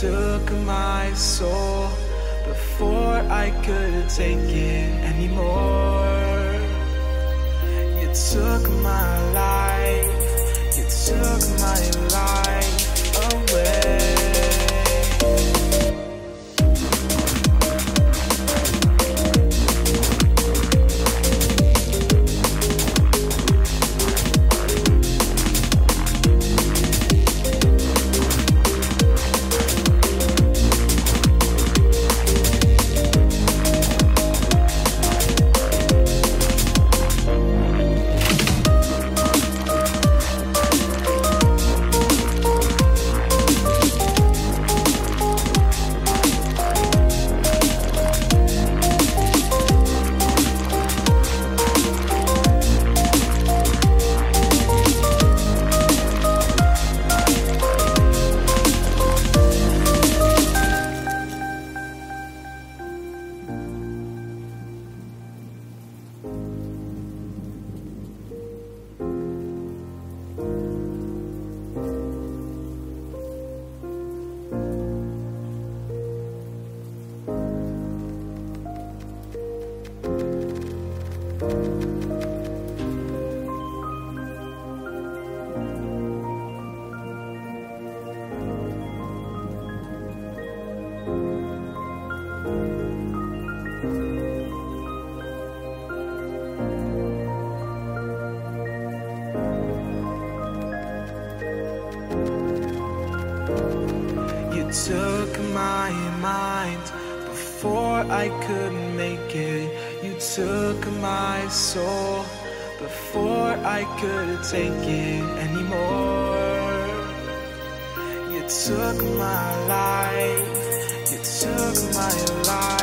took my soul before I could take it anymore. You took my life, you took my life away. Took my mind before I could make it. You took my soul before I could take it anymore. You took my life, you took my life.